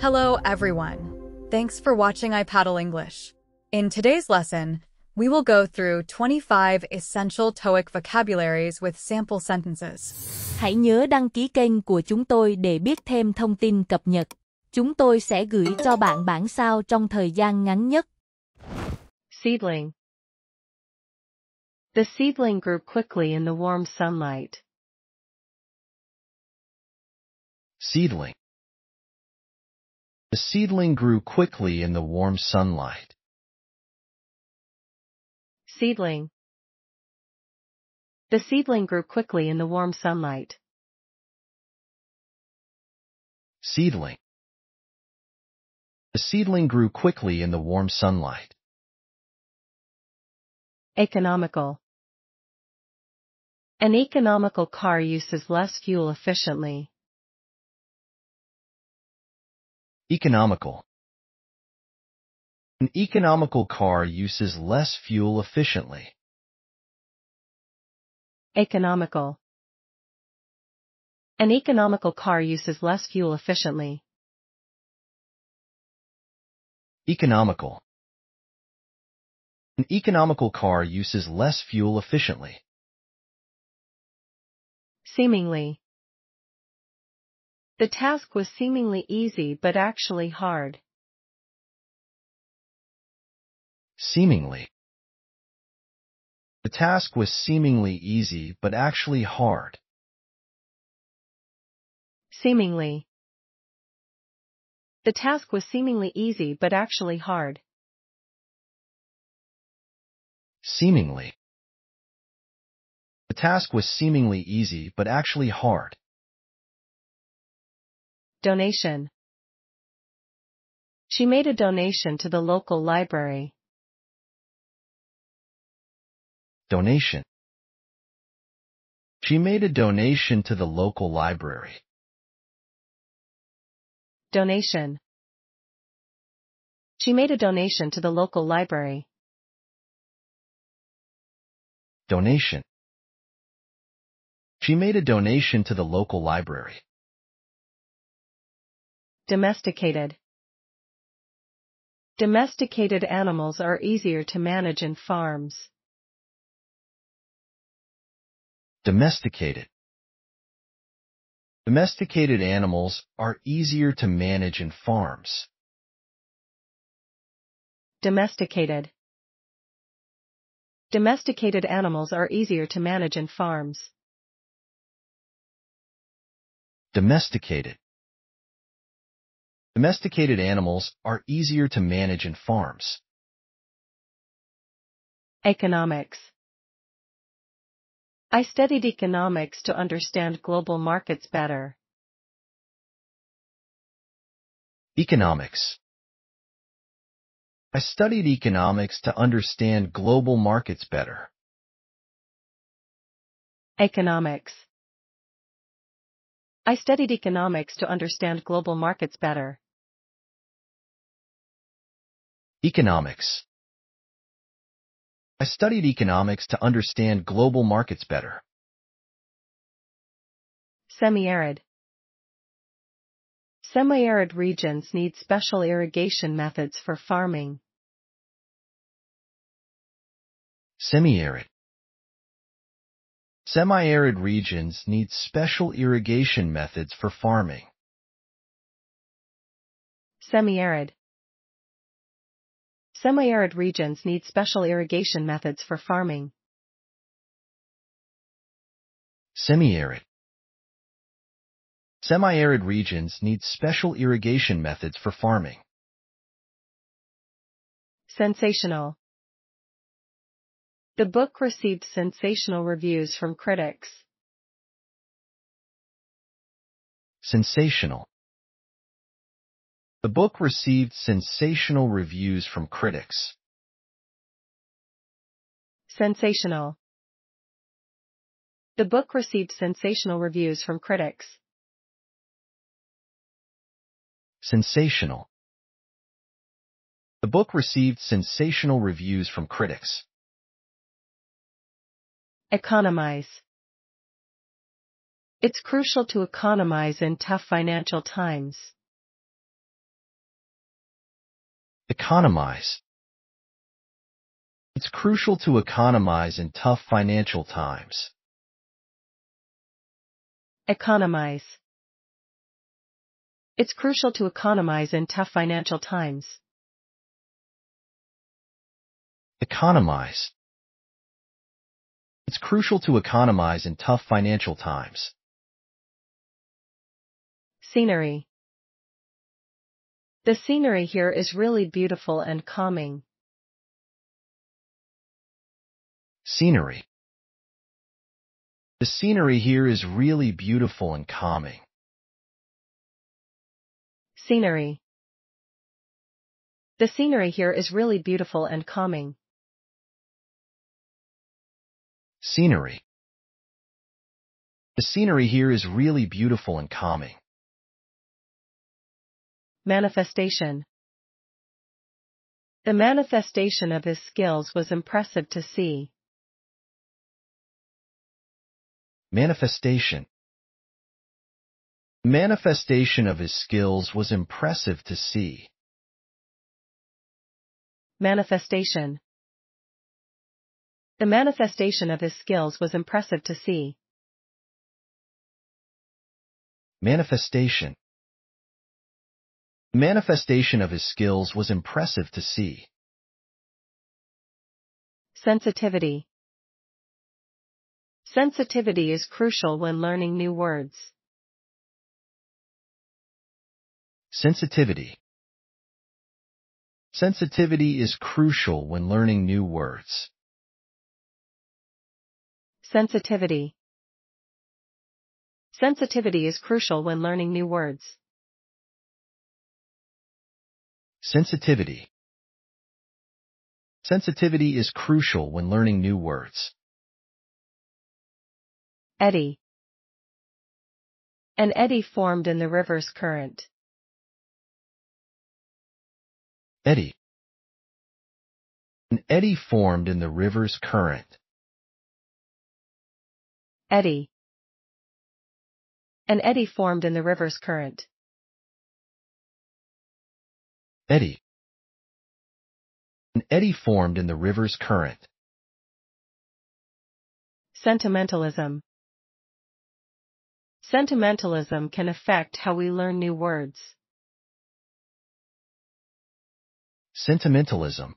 Hello everyone, thanks for watching I Paddle English. In today's lesson, we will go through 25 essential TOEIC vocabularies with sample sentences. Hãy nhớ đăng ký kênh của chúng tôi để biết thêm thông tin cập nhật. Chúng tôi sẽ gửi cho bạn bản sao trong thời gian ngắn nhất. Seedling. The seedling grew quickly in the warm sunlight. Seedling. The seedling grew quickly in the warm sunlight. Seedling. The seedling grew quickly in the warm sunlight. Seedling. The seedling grew quickly in the warm sunlight. Economical. An economical car uses less fuel efficiently. Economical. An economical car uses less fuel efficiently. Economical. An economical car uses less fuel efficiently. Economical. An economical car uses less fuel efficiently. Seemingly. The task was seemingly easy but actually hard. Seemingly. The task was seemingly easy but actually hard. Seemingly. The task was seemingly easy but actually hard. Seemingly. The task was seemingly easy but actually hard. Donation. She made a donation to the local library. Donation. She made a donation to the local library. Donation. She made a donation to the local library. Donation. She made a donation to the local library. Domesticated. Domesticated animals are easier to manage in farms. Domesticated. Domesticated animals are easier to manage in farms. Domesticated. Domesticated animals are easier to manage in farms. Domesticated. Domesticated animals are easier to manage in farms. Economics. I studied economics to understand global markets better. Economics. I studied economics to understand global markets better. Economics. I studied economics to understand global markets better. Economics. I studied economics to understand global markets better. Semi-arid. Semi-arid regions need special irrigation methods for farming. Semi-arid. Semi-arid regions need special irrigation methods for farming. Semi-arid. Semi-arid regions need special irrigation methods for farming. Semi-arid. Semi-arid regions need special irrigation methods for farming. Sensational. The book received sensational reviews from critics. Sensational. The book received sensational reviews from critics. Sensational. The book received sensational reviews from critics. Sensational. The book received sensational reviews from critics. Economize. It's crucial to economize in tough financial times. Economize. It's crucial to economize in tough financial times. Economize. It's crucial to economize in tough financial times. Economize. It's crucial to economize in tough financial times. Scenery. The scenery here is really beautiful and calming. Scenery. The scenery here is really beautiful and calming. Scenery. The scenery here is really beautiful and calming. Scenery. The scenery here is really beautiful and calming. Manifestation. The manifestation of his skills was impressive to see. Manifestation. Manifestation of his skills was impressive to see. Manifestation. The manifestation of his skills was impressive to see. Manifestation. Manifestation of his skills was impressive to see. Sensitivity. Sensitivity is crucial when learning new words. Sensitivity. Sensitivity is crucial when learning new words. Sensitivity. Sensitivity is crucial when learning new words. Sensitivity. Sensitivity is crucial when learning new words. Eddy. An eddy formed in the river's current. Eddy. An eddy formed in the river's current. Eddy. An eddy formed in the river's current. Eddy. An eddy formed in the river's current. Sentimentalism. Sentimentalism can affect how we learn new words. Sentimentalism.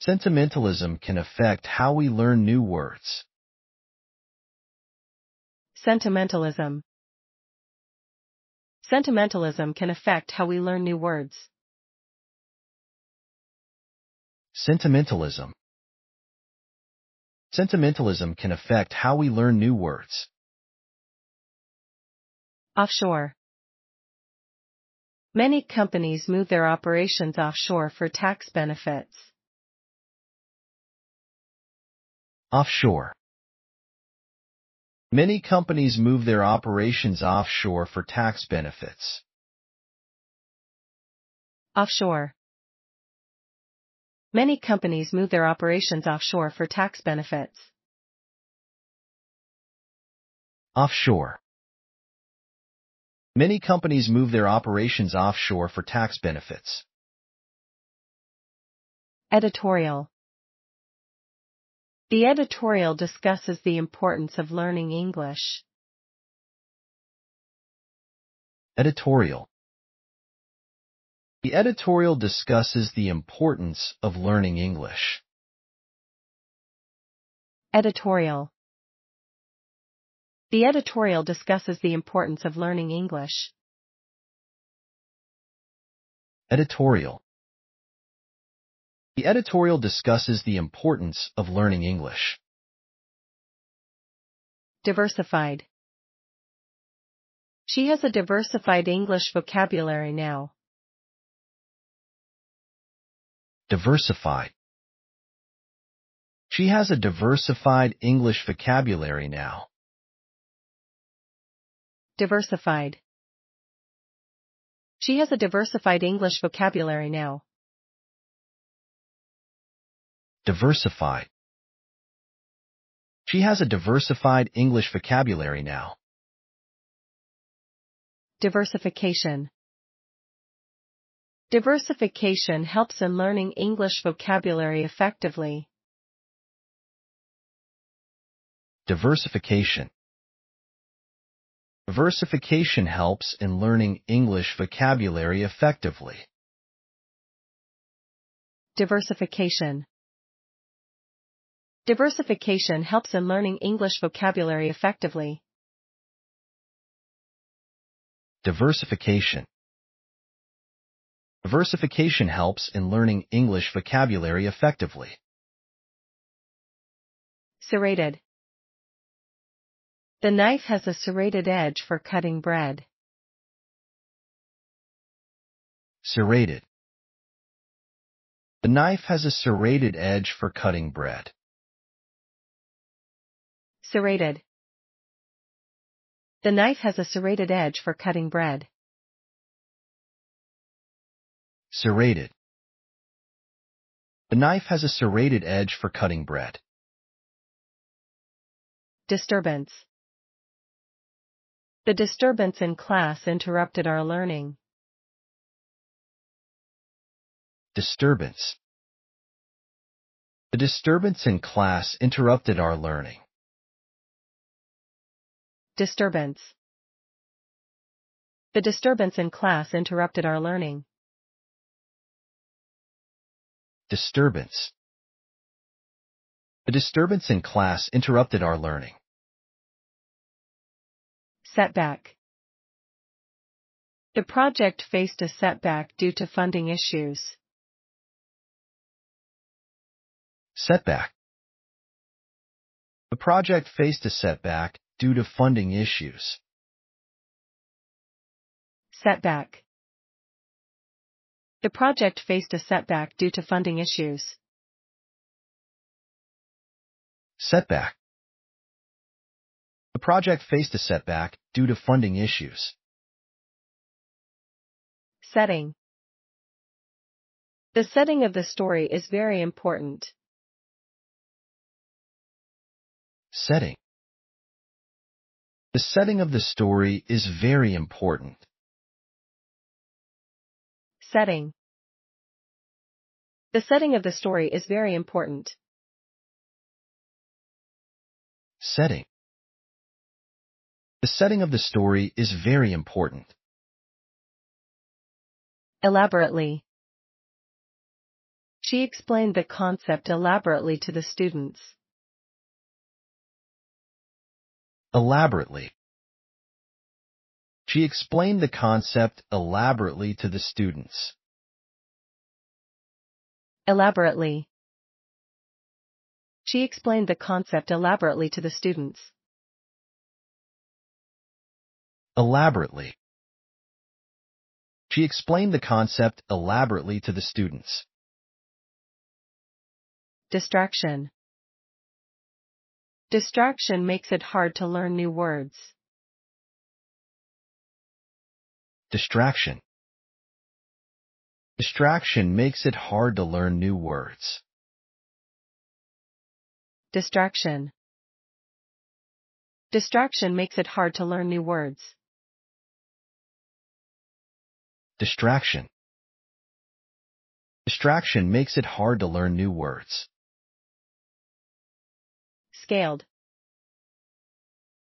Sentimentalism can affect how we learn new words. Sentimentalism. Sentimentalism can affect how we learn new words. Sentimentalism. Sentimentalism can affect how we learn new words. Offshore. Many companies move their operations offshore for tax benefits. Offshore. Many companies move their operations offshore for tax benefits. Offshore. Many companies move their operations offshore for tax benefits. Offshore. Many companies move their operations offshore for tax benefits. Editorial. The editorial discusses the importance of learning English. Editorial. The editorial discusses the importance of learning English. Editorial. The editorial discusses the importance of learning English. Editorial. The editorial discusses the importance of learning English. Diversified. She has a diversified English vocabulary now. Diversified. She has a diversified English vocabulary now. Diversified. She has a diversified English vocabulary now. Diversified. She has a diversified English vocabulary now. Diversification. Diversification helps in learning English vocabulary effectively. Diversification. Diversification helps in learning English vocabulary effectively. Diversification. Diversification helps in learning English vocabulary effectively. Diversification. Diversification helps in learning English vocabulary effectively. Serrated. The knife has a serrated edge for cutting bread. Serrated. The knife has a serrated edge for cutting bread. Serrated. The knife has a serrated edge for cutting bread. Serrated. The knife has a serrated edge for cutting bread. Disturbance. The disturbance in class interrupted our learning. Disturbance. The disturbance in class interrupted our learning. Disturbance. The disturbance in class interrupted our learning. Disturbance. The disturbance in class interrupted our learning. Setback. The project faced a setback due to funding issues. Setback. The project faced a setback due to funding issues. Setback. The project faced a setback due to funding issues. Setback. The project faced a setback due to funding issues. Setting. The setting of the story is very important. Setting. The setting of the story is very important. Setting. The setting of the story is very important. Setting. The setting of the story is very important. Elaborately. She explained the concept elaborately to the students. Elaborately. She explained the concept elaborately to the students. Elaborately. She explained the concept elaborately to the students. Elaborately. She explained the concept elaborately to the students. Distraction. Distraction makes it hard to learn new words. Distraction. Distraction makes it hard to learn new words. Distraction. Distraction makes it hard to learn new words. Distraction. Distraction makes it hard to learn new words. Scaled.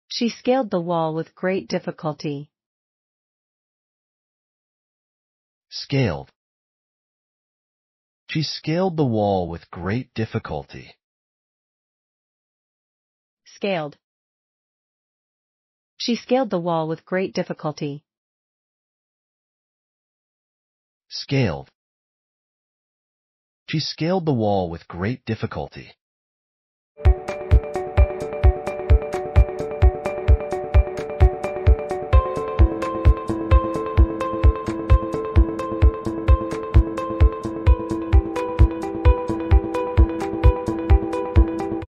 She scaled the wall with great difficulty. Scaled. She scaled the wall with great difficulty. Scaled. She scaled the wall with great difficulty. Scaled. She scaled the wall with great difficulty.